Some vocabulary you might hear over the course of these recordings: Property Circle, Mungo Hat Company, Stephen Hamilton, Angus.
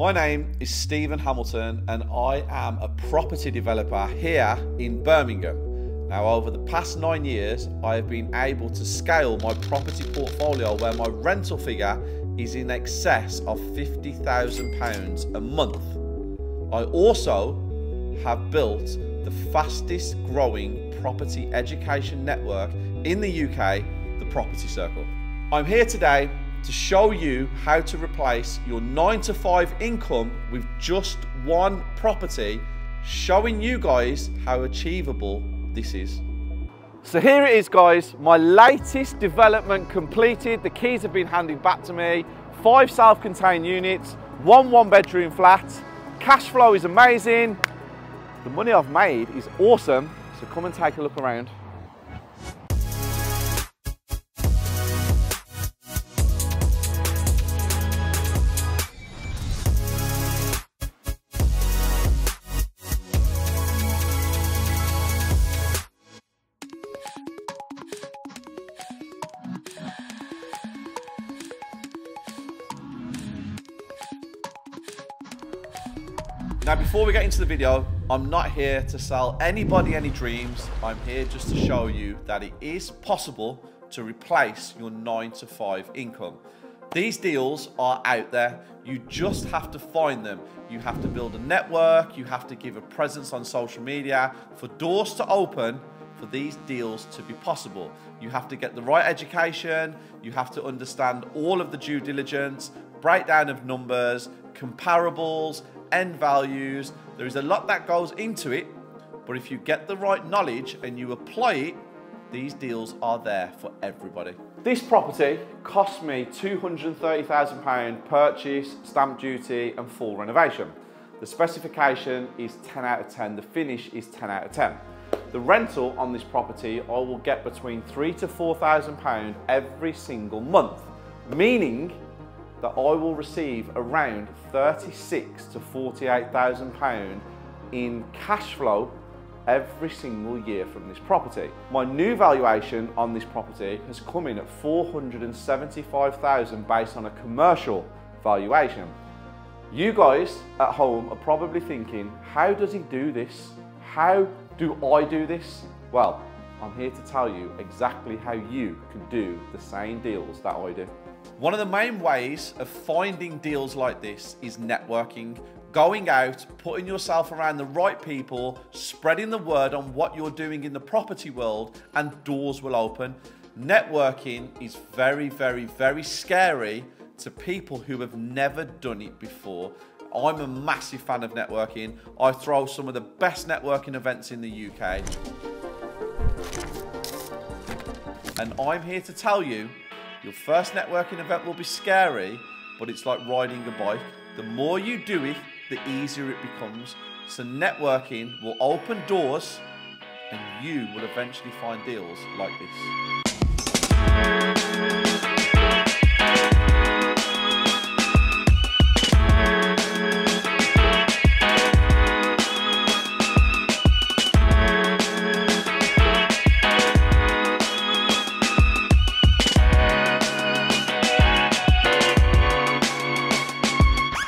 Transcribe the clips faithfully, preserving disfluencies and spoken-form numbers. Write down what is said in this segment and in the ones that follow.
My name is Stephen Hamilton and I am a property developer here in Birmingham. Now, over the past nine years, I have been able to scale my property portfolio where my rental figure is in excess of fifty thousand pounds a month. I also have built the fastest growing property education network in the U K, the Property Circle. I'm here today to show you how to replace your nine to five income with just one property, showing you guys how achievable this is. So here it is, guys, my latest development completed. The keys have been handed back to me. Five self-contained units, one one bedroom flat. Cash flow is amazing. The money I've made is awesome. So come and take a look around. Now, before we get into the video, I'm not here to sell anybody any dreams. I'm here just to show you that it is possible to replace your nine to five income. These deals are out there. You just have to find them. You have to build a network. You have to give a presence on social media for doors to open, for these deals to be possible. You have to get the right education. You have to understand all of the due diligence, breakdown of numbers, comparables, end values. There is a lot that goes into it, but if you get the right knowledge and you apply it, these deals are there for everybody. This property cost me two hundred and thirty thousand pounds purchase, stamp duty and full renovation. The specification is ten out of ten, the finish is ten out of ten. The rental on this property I will get between three to four thousand pounds every single month, meaning that I will receive around thirty-six to forty-eight thousand pound in cash flow every single year from this property. My new valuation on this property has come in at four hundred and seventy-five thousand based on a commercial valuation. You guys at home are probably thinking, how does he do this? How do I do this? Well, I'm here to tell you exactly how you can do the same deals that I do. One of the main ways of finding deals like this is networking, going out, putting yourself around the right people, spreading the word on what you're doing in the property world, and doors will open. Networking is very, very, very scary to people who have never done it before. I'm a massive fan of networking. I throw some of the best networking events in the U K. And I'm here to tell you, your first networking event will be scary, but it's like riding a bike. The more you do it, the easier it becomes. So networking will open doors and you will eventually find deals like this.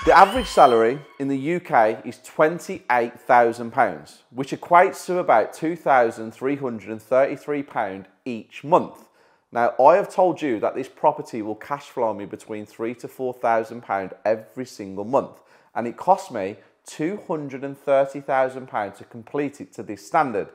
The average salary in the U K is twenty-eight thousand pounds, which equates to about two thousand three hundred and thirty-three pounds each month. Now, I have told you that this property will cash flow me between three to four thousand pounds every single month, and it cost me two hundred and thirty thousand pounds to complete it to this standard.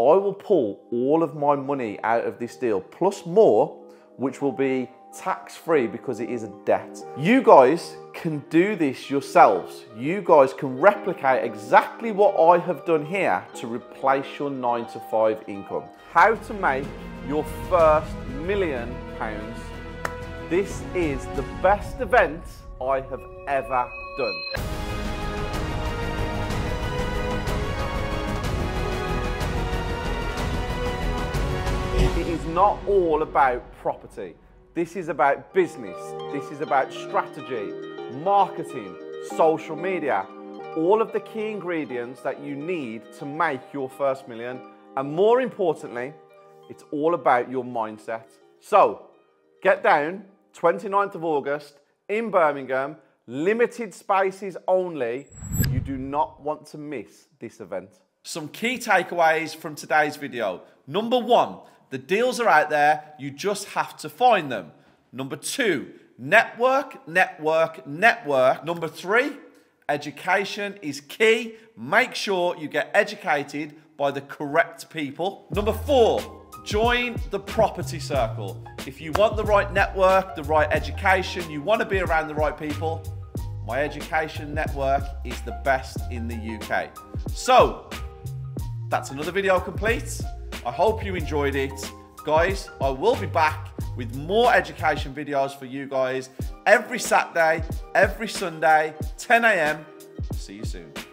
I will pull all of my money out of this deal, plus more, which will be tax-free because it is a debt. You guys can do this yourselves. You guys can replicate exactly what I have done here to replace your nine to five income. How to make your first million pounds. This is the best event I have ever done. It is not all about property. This is about business, this is about strategy, marketing, social media, all of the key ingredients that you need to make your first million. And more importantly, it's all about your mindset. So get down, twenty-ninth of August in Birmingham. limited spaces only. You do not want to miss this event. Some key takeaways from today's video. Number one, the deals are out there, you just have to find them. Number two, network, network, network. Number three, education is key. Make sure you get educated by the correct people. Number four, join the Property Circle. If you want the right network, the right education, you want to be around the right people, my education network is the best in the U K. So, that's another video complete. I hope you enjoyed it. Guys, I will be back with more education videos for you guys every Saturday, every Sunday, ten A M See you soon.